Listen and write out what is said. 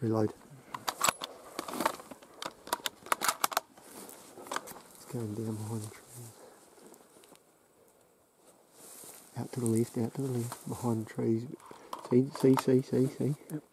reload. It's going down behind the trees. Out to the left, behind the trees. See? Yep.